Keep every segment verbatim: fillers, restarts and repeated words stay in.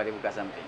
coba dibuka samping.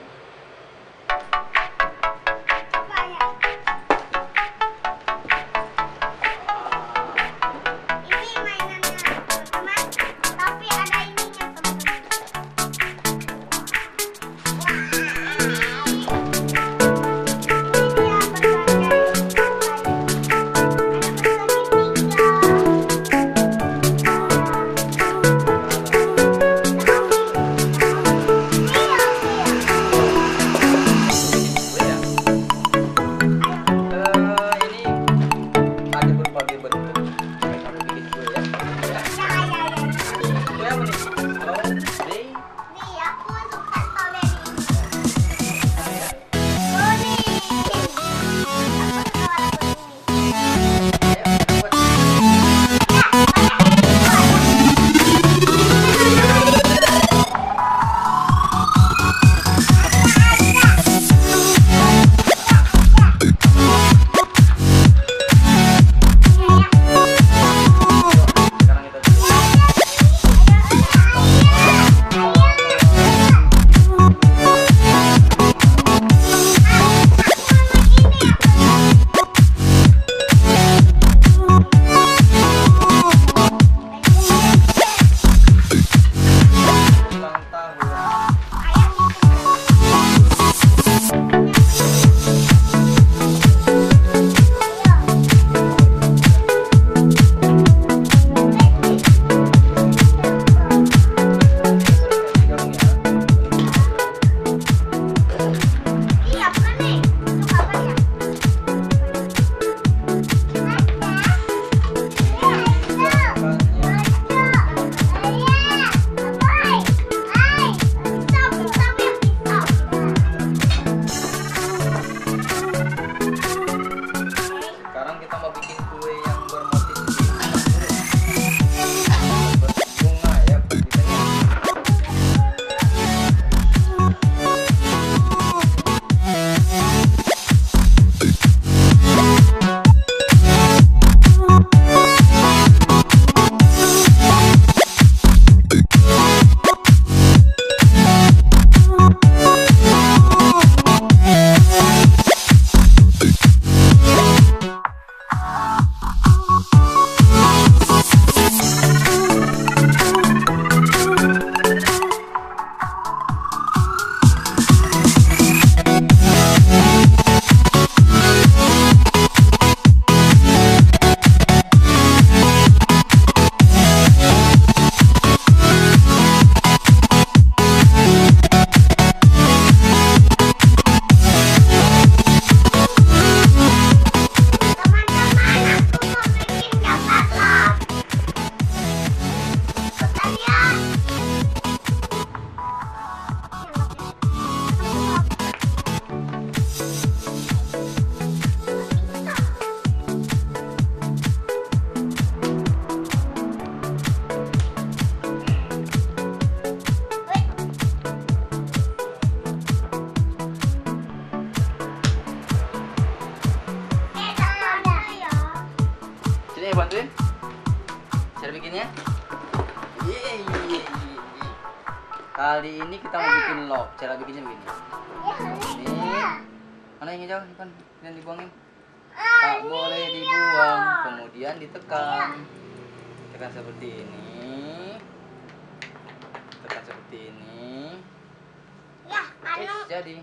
Bantuin, cara bikinnya. Yeay, yeay, yeay. Kali ini kita mau bikin log. Cara bikinnya begini. Ini, mana yang hijau? Ipan, jangan dibuangin. Tak boleh dibuang. Kemudian ditekan, tekan seperti ini, tekan seperti ini. Terus jadi.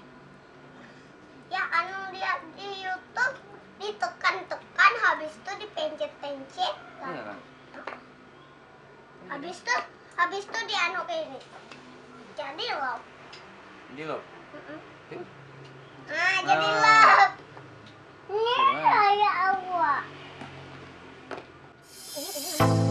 Ya, anu lihat di YouTube ditekan-tekan, habis itu dipencet-pencet. Iya kan? Habis itu, habis itu dianu ke ini. Jadi lop. Jadi lop. Heeh. Ah, jadi lop. Ini kayak awak. Ini ini. Bye.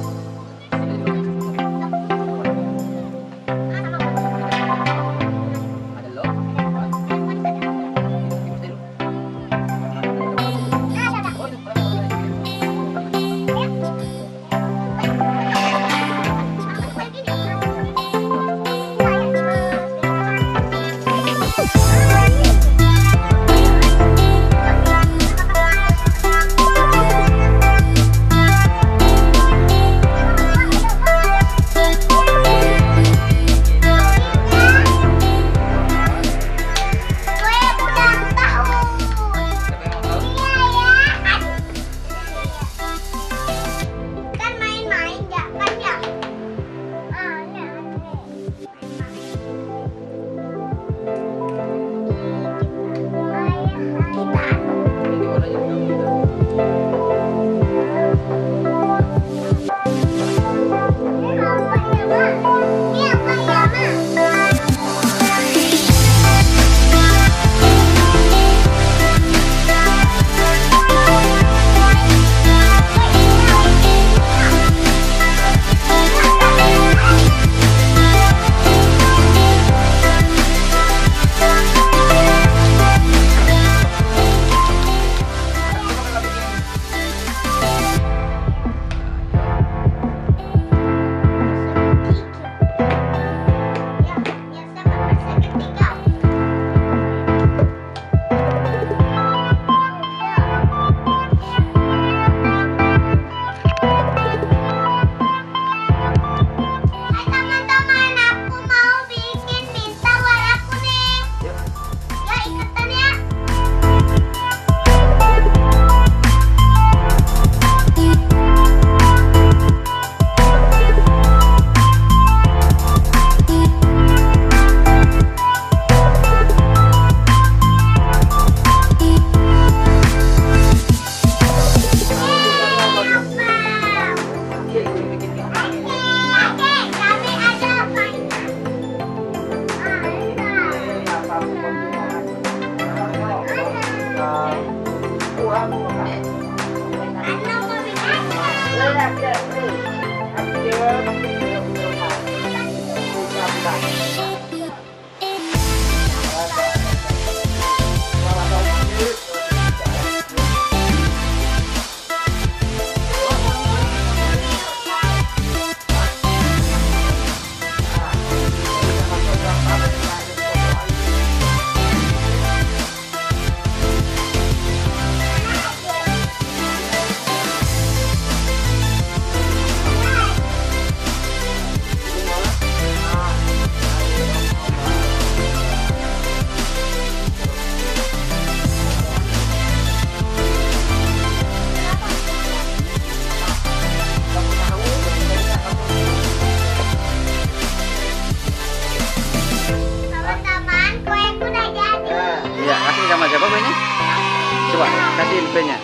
Kasih L P-nya.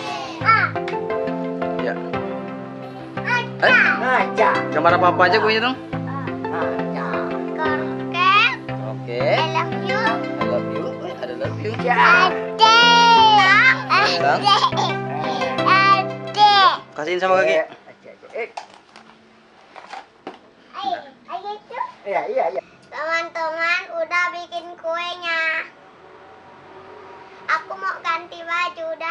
Ya. Eh, aja. Gambar apa-apa aja kuenya dong. Aja. Korket. Oke. I love you. I love you. Oh, ada love you. Ya. Ade. Ade. Ade. Kasihin sama kaki. Aja aja. Eh. Ayo, ayo itu. Iya, iya, iya. Teman-teman udah bikin kuenya. Aku mau ganti baju.